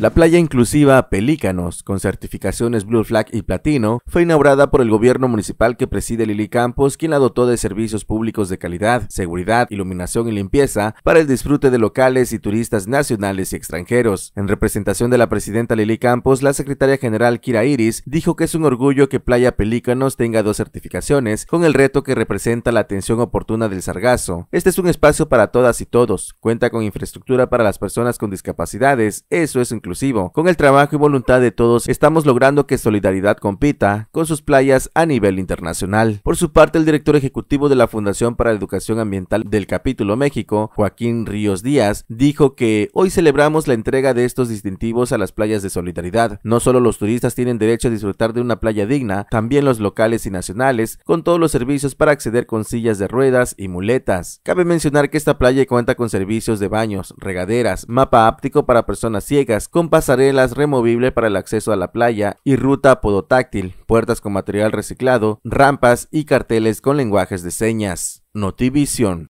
La playa inclusiva Pelícanos, con certificaciones Blue Flag y Platino, fue inaugurada por el gobierno municipal que preside Lily Campos, quien la dotó de servicios públicos de calidad, seguridad, iluminación y limpieza para el disfrute de locales y turistas nacionales y extranjeros. En representación de la presidenta Lily Campos, la secretaria general Kira Iris dijo que es un orgullo que Playa Pelícanos tenga dos certificaciones, con el reto que representa la atención oportuna del sargazo. Este es un espacio para todas y todos, cuenta con infraestructura para las personas con discapacidades, eso es inclusivo. Con el trabajo y voluntad de todos, estamos logrando que Solidaridad compita con sus playas a nivel internacional. Por su parte, el director ejecutivo de la Fundación para la Educación Ambiental del Capítulo México, Joaquín Ríos Díaz, dijo que hoy celebramos la entrega de estos distintivos a las playas de Solidaridad. No solo los turistas tienen derecho a disfrutar de una playa digna, también los locales y nacionales, con todos los servicios para acceder con sillas de ruedas y muletas. Cabe mencionar que esta playa cuenta con servicios de baños, regaderas, mapa áptico para personas ciegas, con pasarelas removibles para el acceso a la playa y ruta podotáctil, puertas con material reciclado, rampas y carteles con lenguajes de señas. Notivisión.